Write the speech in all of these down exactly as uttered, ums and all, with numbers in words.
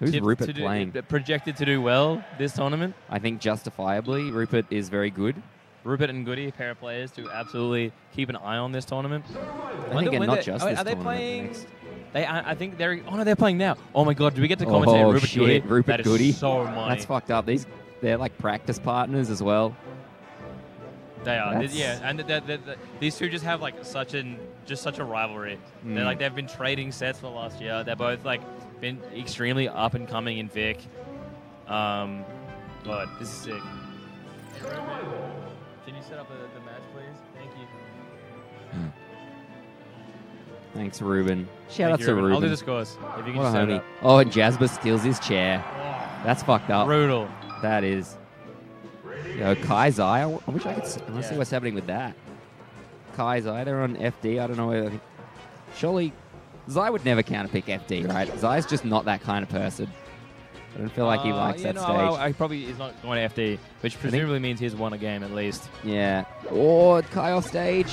Who's Rupert do, playing? Projected to do well this tournament. I think justifiably, Rupert is very good. Rupert and Goody, a pair of players to absolutely keep an eye on this tournament. I, I think and not just oh, this are they tournament. Playing, the next. They, I, I think they're... Oh, no, they're playing now. Oh, my God. Do we get to commentate oh, Rupert shit. Goody? Rupert that Goody. Is so money. That's fucked up. These, they're like practice partners as well. They are. That's... Yeah, and they're, they're, they're, these two just have like such, an, just such a rivalry. Mm. They're like, they've been trading sets for the last year. They're both like... been extremely up and coming in Vic. Um, God, this is sick. Can you set up a, the match, please? Thank you. Thanks, Ruben. Shout Thank out you, to Ruben. Ruben. I'll do the scores. If you can just set it up. Oh, and Jasper steals his chair. Oh. That's fucked up. Brutal. That is. Yo, Kai, Zai. I wish I could see, I yeah. see what's happening with that. Kai, Zai, they're on F D. I don't know whether. Surely. Zai would never counterpick F D, right? Zai's just not that kind of person. I don't feel like he likes uh, yeah, that no, stage. I, I probably is not going to F D, which presumably think, means he's won a game at least. Yeah. Oh, Kai off stage.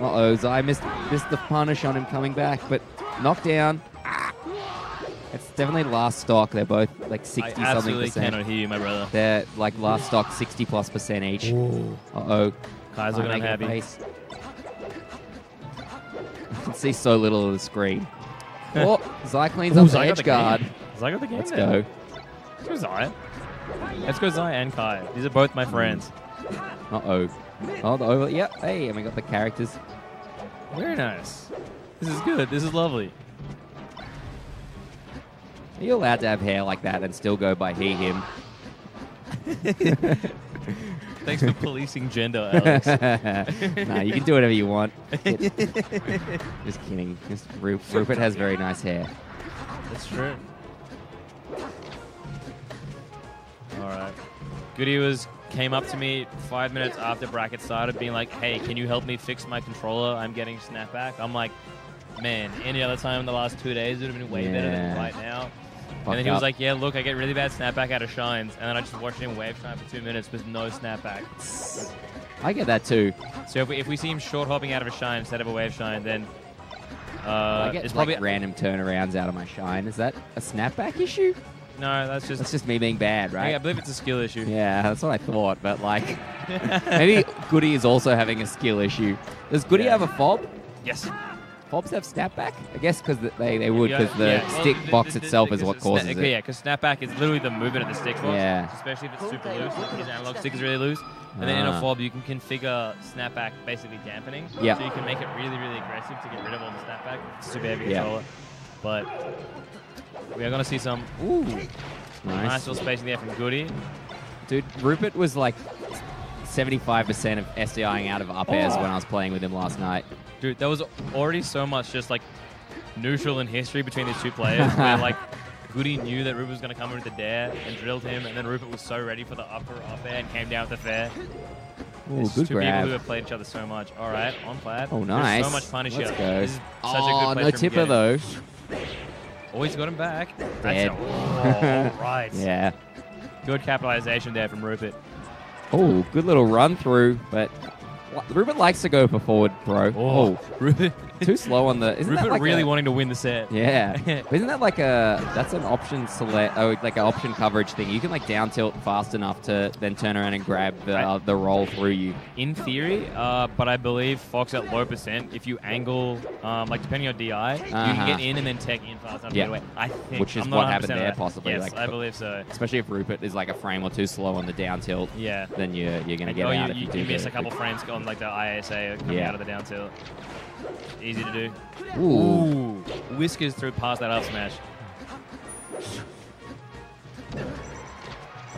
Uh-oh, Zai missed, missed the punish on him coming back, but knocked down. Ah. It's definitely last stock. They're both like sixty-something percent. I absolutely percent. cannot hear you, my brother. They're like last stock sixty-plus percent each. Uh-oh. Kai's looking unhappy. I can see so little of the screen. Oh, Zai cleans Ooh, up the edge guard. Zai got the game Let's there. go. Let's go Zai. Let's go Zai and Kai. These are both my friends. Uh-oh. Oh, the over. Yep. Hey, and we got the characters. Very nice. This is good. This is lovely. Are you allowed to have hair like that and still go by he, him? Thanks for policing gender, Alex. Nah, you can do whatever you want. Just kidding. Just Ru Rupert has very nice hair. That's true. All right. Goody was came up to me five minutes after bracket started, being like, "Hey, can you help me fix my controller? I'm getting snapback." I'm like, "Man, any other time in the last two days, it would have been way yeah. better than right now." And then he was like, yeah, look, I get really bad snapback out of shines. And then I just watched him wave shine for two minutes with no snapback. I get that too. So if we, if we see him short hopping out of a shine instead of a wave shine, then... Uh, I get it's like probably random turnarounds out of my shine. Is that a snapback issue? No, that's just... That's just me being bad, right? Yeah, I believe it's a skill issue. Yeah, that's what I thought. But like, maybe Goody is also having a skill issue. Does Goody yeah. have a fob? Yes. Fobs have snapback? I guess because they, they would, because the yeah. well, stick the, box the, the, itself the, is what causes it. Yeah, because snapback is literally the movement of the stick box, yeah. especially if it's super loose, like his analog stick is really loose. And ah. then in a fob, you can configure snapback basically dampening, yep. so you can make it really, really aggressive to get rid of all the snapback. It's a super heavy yep. controller. But we are going to see some ooh, nice. nice little spacing there from Goody. Dude, Rupert was like seventy-five percent of SDIing out of up airs oh. when I was playing with him last night. Dude, there was already so much just like neutral in history between these two players where like Goody knew that Rupert was going to come in with the dare and drilled him, and then Rupert was so ready for the upper up air and came down with the fair. Ooh, it's good two grab. people who have played each other so much. All right, on plat. Oh, nice. There's so much punish Let's here. Go. This is oh, such a good play no from tipper though. Oh, he's got him back. Dead. That's all right. Yeah. Good capitalization there from Rupert. Oh, good little run through, but... Rupert likes to go for forward throw. Oh, Rupert too slow on the. Isn't Rupert that like really a, wanting to win the set? Yeah, isn't that like a that's an option select? Oh, like an option coverage thing. You can like down tilt fast enough to then turn around and grab the uh, the roll through you. In theory, uh, but I believe Fox at low percent. If you angle, um, like depending on D I, uh-huh. you can get in and then tech in fast enough. Yeah, to get away. I think which is I'm what happened there, possibly. Yes, like, I believe so. Especially if Rupert is like a frame or two slow on the down tilt. Yeah, then you're you're gonna get oh, out. You, if you, you, do you miss a couple quick. frames on like the I A S A coming yeah. out of the down tilt. Easy to do. Ooh. Ooh. Whiskers through past that up smash.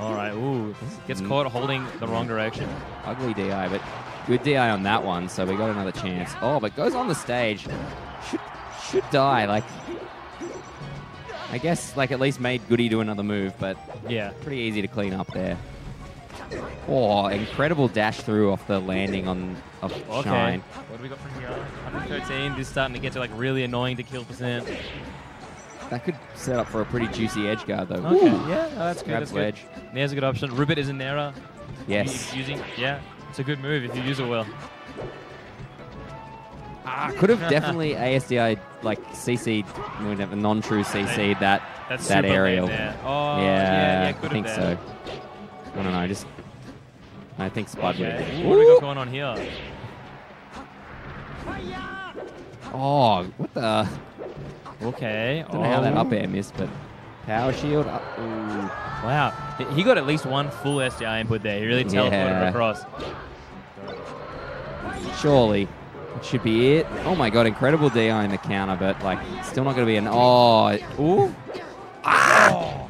All right. Ooh. Gets caught holding the wrong direction. Ugly D I, but good D I on that one, so we got another chance. Oh, but goes on the stage. Should, should die. Like, I guess, like, at least made Goody do another move, but yeah, pretty easy to clean up there. Oh, incredible dash through off the landing on of okay. Shine. What do we got from here? one thirteen, this is starting to get to like really annoying to kill percent. That could set up for a pretty juicy edge guard though. Okay, Ooh. yeah, no, that's good. That's good. Nair's a good option. Rupert is in Nair. Yes. Using, yeah, it's a good move if you use it well. Ah, could have definitely A S D I like C C'd, non-true C C'd that That's that aerial. There. Oh, yeah, yeah, yeah, I think been. so. I don't know. Just I think Spud would have been. What have we got going on here? Oh, what the? Okay. I don't know oh. how that up air missed, but power shield. Up. Wow, he got at least one full S D I input there. He really teleported yeah. across. Surely. That should be it. Oh my god, incredible D I in the counter, but like, still not going to be an... Oh, ooh. Ah!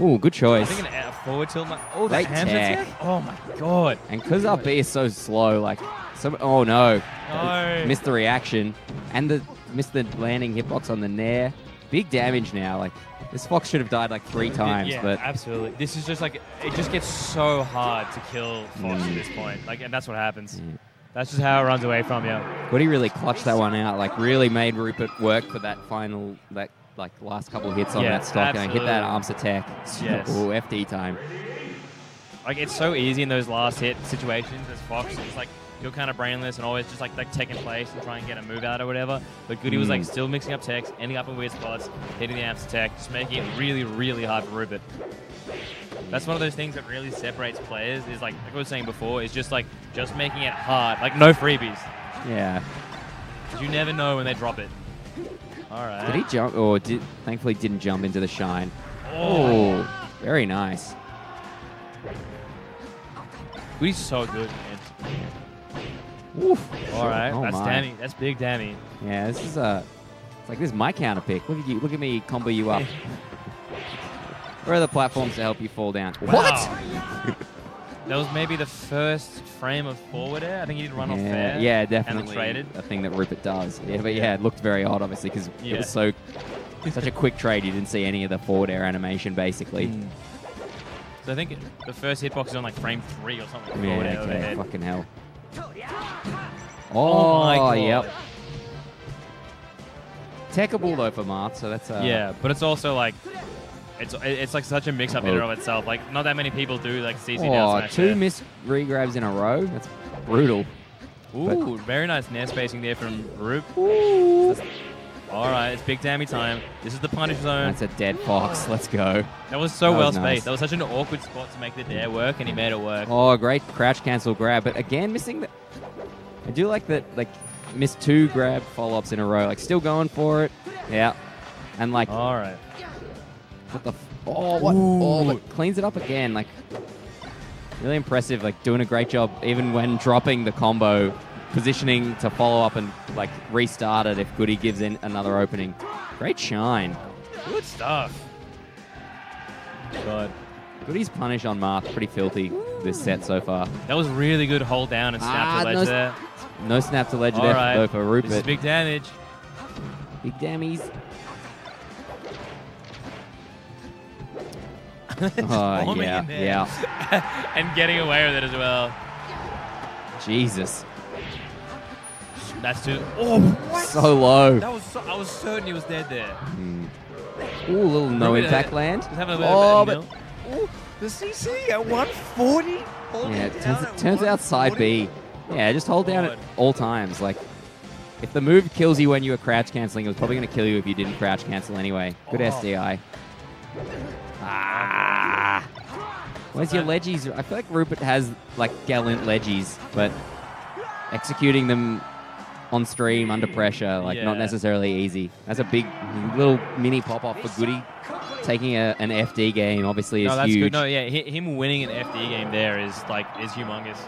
Ooh, good choice. I think an forward tilt. My, oh, that hamstring. Oh my god. And because up B is so slow, like, some, oh no. No. Missed the reaction. And the missed the landing hitbox on the Nair. Big damage now. Like, this Fox should have died like three times. Yeah, but absolutely. This is just like, it just gets so hard to kill Fox mm. at this point. Like, and that's what happens. Mm. That's just how it runs away from you. Goody really clutched that one out, like really made Rupert work for that final, that like last couple of hits on yeah, that stock and hit that arms attack. Yes. Ooh, F D time. Like it's so easy in those last hit situations as Fox. It's like you're kind of brainless and always just like, like taking place and trying to get a move out or whatever. But Goody mm. was like still mixing up techs, ending up in weird spots, hitting the arms attack, just making it really, really hard for Rupert. That's one of those things that really separates players is like, like I was saying before, is just like, just making it hard. Like, no freebies. Yeah. You never know when they drop it. All right. Did he jump? Or did, thankfully didn't jump into the shine. Oh. oh very nice. He's so good, man. Oof. All right. Oh, that's my. Danny. That's big Danny. Yeah, this is a, it's like, this is my counter pick. Look at you. Look at me combo you up. Where are the platforms to help you fall down? Wow. What? That was maybe the first frame of forward air. I think he did run yeah, off there. Yeah, definitely. And a thing that Rupert does. Yeah, but yeah, it looked very odd, obviously, because yeah. it was so such a quick trade. You didn't see any of the forward air animation, basically. Mm. So I think the first hitbox is on like frame three or something. Yeah, okay. Overhead. Fucking hell. Oh, oh my God. Yep. Techable though for Marth, so that's uh, yeah, but it's also like. It's it's like such a mix-up in and of itself. Like not that many people do like C C down smash. Oh, two missed re-grabs in a row. That's brutal. Ooh, but very nice nair spacing there from Roop. Ooh. All right, it's big damage time. This is the punish zone. That's a dead Fox. Let's go. That was so that well was spaced. Nice. That was such an awkward spot to make the nair work, and he made it work. Oh, great crouch cancel grab, but again missing the. I do like that. Like missed two grab follow-ups in a row. Like still going for it. Yeah, and like. All right. What the f oh, what? Oh, but cleans it up again. Like, really impressive. Like, doing a great job even when dropping the combo, positioning to follow up and, like, restart it if Goody gives in another opening. Great shine. Good stuff. God. Goody's punish on Marth, pretty filthy this set so far. That was really good hold down and snap ah, to ledge no, there. No snap to ledge All there right. though for Rupert. This is big damage. Big dammies. Oh, yeah, yeah. And getting away with it as well. Jesus. That's too... Oh, what? So low. That was so, I was certain he was dead there. Mm. Ooh, little no-impact land. Just have a oh, but... Ooh, the C C at one forty? Yeah, it turns, it turns out side B. Yeah, just hold down at all times. Like, if the move kills you when you were crouch cancelling, it was probably going to kill you if you didn't crouch cancel anyway. Good oh. S D I. Ah! Where's your ledgies? I feel like Rupert has like gallant ledgies, but executing them on stream under pressure, like yeah. not necessarily easy. That's a big little mini pop off for Goody. Taking a, an F D game obviously no, is that's huge. Good. No, yeah, him winning an F D game there is like is humongous.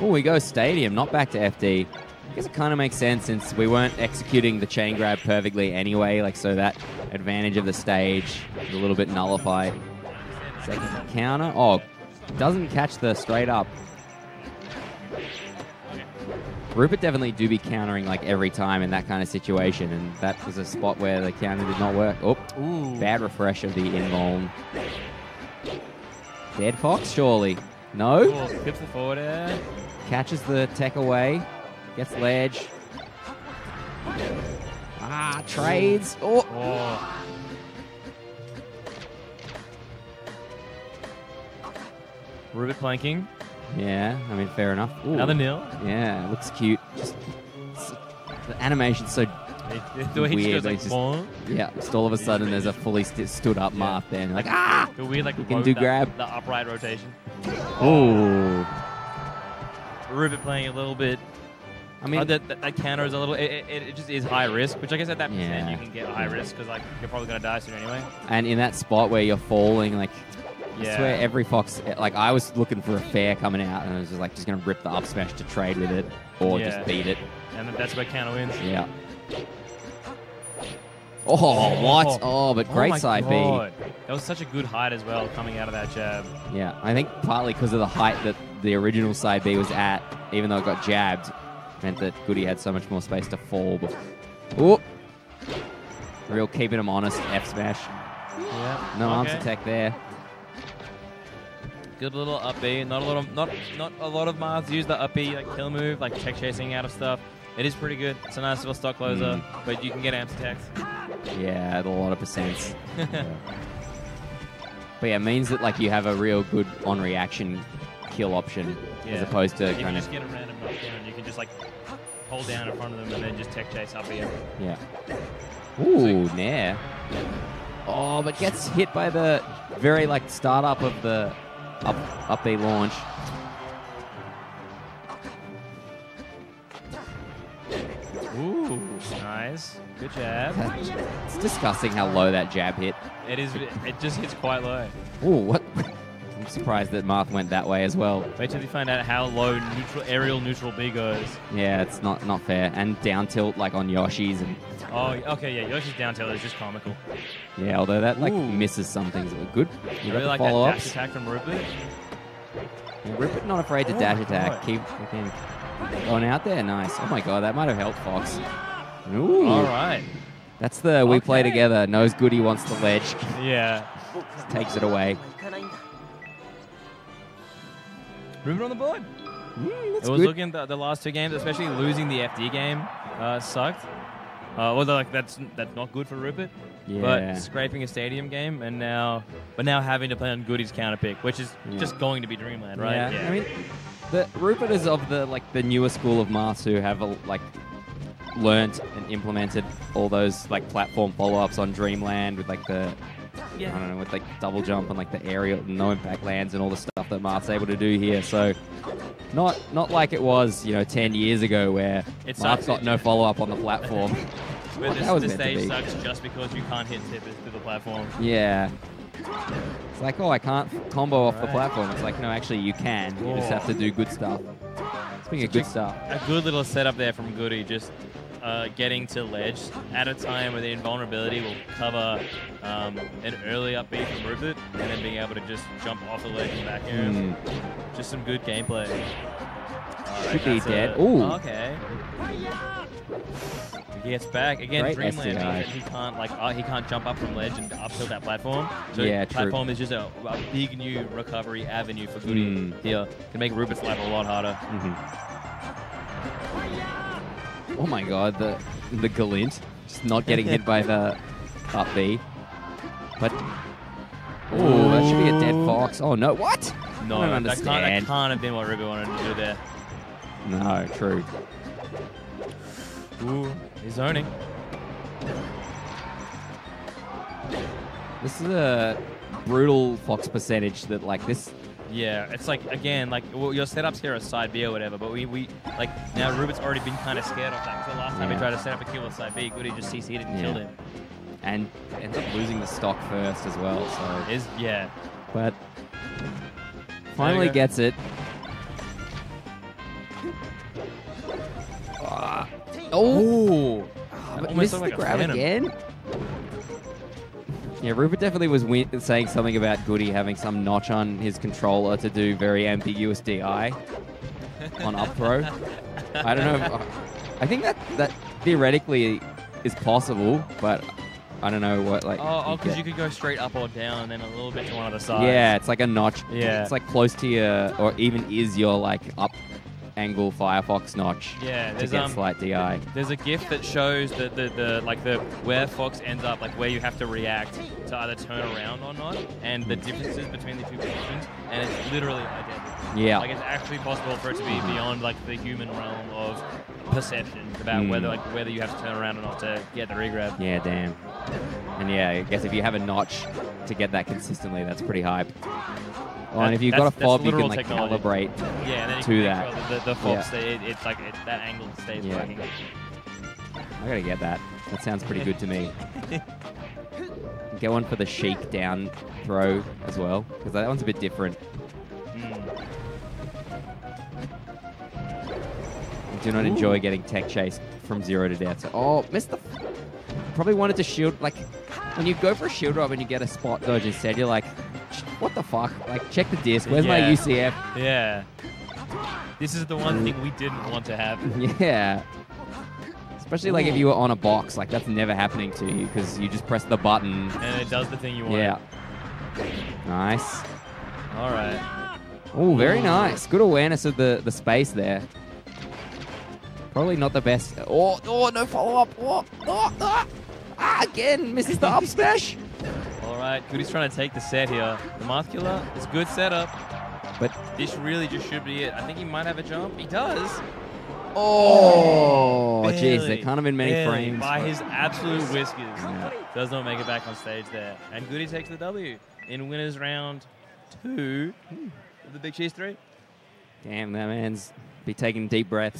Oh, we go stadium, not back to F D. I guess it kind of makes sense since we weren't executing the chain grab perfectly anyway, like so that advantage of the stage is a little bit nullified. Second counter. Oh, doesn't catch the straight up. Rupert definitely do be countering like every time in that kind of situation, and that was a spot where the counter did not work. Oh, Ooh. Bad refresh of the invuln. Dead Fox, surely. No. Oh, flips the forward air. Catches the tech away. Gets ledge. Ah, trades. Oh. oh. Rupert flanking. Yeah, I mean, fair enough. Ooh. Another nil. Yeah, looks cute. Just, the animation's so it, the way weird. He goes like, just, yeah, just all of a sudden there's a fully st stood up yeah. Mark there. And like, ah! The weird, like, you can do up, grab. The upright rotation. Ooh. Rupert playing a little bit. I mean, oh, that, that, that counter is a little, it, it, it just is high risk, which I guess at that percent yeah. you can get high risk because like, you're probably going to die soon anyway. And in that spot where you're falling, like, yeah. I swear every Fox, like I was looking for a fair coming out and I was just like, just going to rip the up smash to trade with it or yeah. just beat it. And that's where counter wins. Yeah. Oh, what? Oh, but great oh side God. B. That was such a good height as well coming out of that jab. Yeah, I think partly because of the height that the original side B was at, even though it got jabbed, meant that Goody had so much more space to fall. Oh, real keeping him honest, F smash. Yeah. No okay. arms attack there. Good little up B. Not a lot of not not a lot of Mars use the up B like kill move, like check chasing out of stuff. It is pretty good. It's a nice little stock closer, mm. but you can get amps attacks. Yeah, at a lot of percents. yeah. But yeah, it means that like you have a real good on reaction kill option yeah. as opposed to if kind you of. Just get a random knockdown, you can just like hold down in front of them and then just tech chase up here. Yeah. Ooh, so, nair. Oh, but gets hit by the very like startup of the up up B launch. Ooh, nice. Good jab. It's disgusting how low that jab hit. It is. It just hits quite low. Ooh, what? I'm surprised that Marth went that way as well. Wait till you find out how low neutral, aerial neutral B goes. Yeah, it's not not fair. And down tilt like on Yoshi's. And oh, okay, yeah. Yoshi's down tilt is just comical. Yeah, although that like Ooh. misses some things. Good. You I really like that dash attack from Rupert. Yeah, Rupert not afraid to oh dash attack. Keep freaking. Going out there, nice. Oh my god, that might have helped Fox. Ooh. All right. That's the we okay. play together. Knows Goody wants the ledge. Yeah. Takes it away. Rupert on the board. Mm, that's it was good. Looking the, the last two games, especially losing the F D game, uh, sucked. Uh, well, like that's that's not good for Rupert. Yeah. But scraping a stadium game and now, but now having to play on Goody's counter pick, which is yeah. just going to be Dreamland, right? Yeah. yeah. I mean, The, Rupert is of the like the newer school of Mars who have like learnt and implemented all those like platform follow-ups on Dreamland with like the yeah. I don't know with like double jump and like the aerial no impact lands and all the stuff that Mars able to do here. So not not like it was you know ten years ago where it Mars got no follow-up on the platform. But this, this stage sucks just because you can't hit tippers to the platform. Yeah. It's like, oh, I can't combo off right. the platform. It's like, no, actually, you can. You Whoa. just have to do good stuff. Speaking of good stuff. A good little setup there from Goody, just uh, getting to ledge at a time where the invulnerability will cover um, an early up B from Rupert, and then being able to just jump off the ledge and back air. Mm. Just some good gameplay. Right, should be dead. A, Ooh. Okay. He gets back again. Great Dreamland means he can't like uh, he can't jump up from ledge and up till that platform. So yeah, platform true. is just a, a big new recovery avenue for Goody mm. here. Can make Rupert's life a lot harder. Mm-hmm. Oh my god, the the Galint just not getting hit by the up B. But oh, that should be a dead Fox. Oh no, what? No, I don't understand. That can't, that can't have been what Rupert wanted to do there. No, true. Ooh, he's zoning. This is a brutal Fox percentage that, like, this... Yeah, it's like, again, like, well, your setups here are side B or whatever, but we, we like, now Rupert's already been kind of scared of that. Because the last yeah. time he tried to set up a kill with side B, Goody just C C'd and yeah. killed him. And ends up losing the stock first as well, so... Is, yeah. But finally gets it. Ah. Oh, oh but missed like the grab phantom. again. Yeah, Rupert definitely was win saying something about Goody having some notch on his controller to do very ambiguous D I on up throw. I don't know. If, uh, I think that that theoretically is possible, but I don't know what like. Oh, because oh, you could go straight up or down, and then a little bit to one of the sides. Yeah, it's like a notch. Yeah, it's like close to your, or even is your like up angle Firefox notch yeah, to get um, slight D I. There's a GIF that shows the, the, the like the where Fox ends up, like where you have to react to either turn around or not, and the differences between the two positions, and it's literally identical. Yeah. Like it's actually possible for it to be beyond like the human realm of perception about mm. whether like whether you have to turn around or not to get the regrab. Yeah, damn. And yeah, I guess if you have a notch to get that consistently, that's pretty hype. Oh, and if you've got a fob, you can like technology. calibrate yeah, and then you to that. Sure that. The, the fob, yeah. it, it's like it, that angle stays yeah. working. I gotta get that. That sounds pretty good to me. Get one for the chic down throw as well, because that one's a bit different. Mm. I do not Ooh. enjoy getting tech chased from zero to death. So, oh, missed the. Probably wanted to shield. Like when you go for a shield rob and you get a spot dodge instead, you're like. What the fuck? Like, check the disc. Where's yeah. my U C F? Yeah. This is the one thing we didn't want to happen. Yeah. Especially, like, if you were on a box. Like, that's never happening to you because you just press the button. And it does the thing you want. Yeah. Nice. All right. Oh, very nice. Good awareness of the, the space there. Probably not the best. Oh, oh no follow-up. Oh, oh, ah. ah, again, misses the up smash. Alright, Goody's trying to take the set here. The Muscular, it's a good setup. But this really just should be it. I think he might have a jump. He does. Oh, jeez, there can't have been many barely. frames. By his absolute whiskers. Yeah. Does not make it back on stage there. And Goody takes the W in winners round two of the Big Cheese three. Damn, that man's be taking deep breaths.